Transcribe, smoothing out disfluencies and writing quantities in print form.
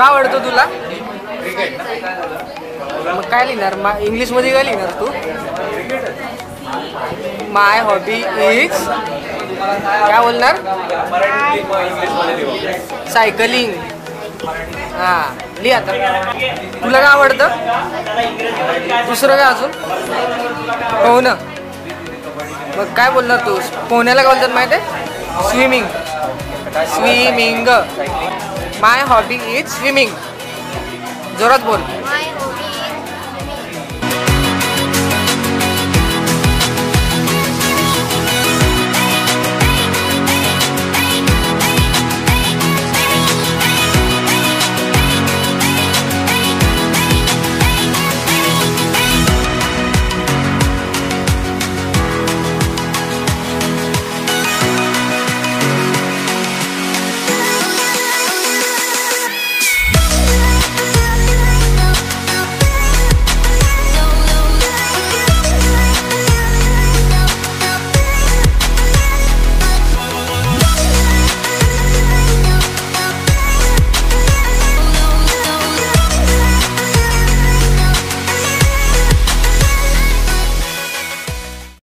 का आवडतो तुला? क्रिकेट ना? मग काय लिहिणार? इंग्लिश मध्ये काय लिहिणार तू? माय हॉबी इज काय बोलणार? सायकलिंग. हां लिहा तर. तुला काय आवडतं? दुसरं काय अजून? पोहणं. मग काय बोलणार तू? पोहण्याला काय बोलतात माहिती आहे? Swimming. Swimming. My hobby is swimming. जोरात बोल.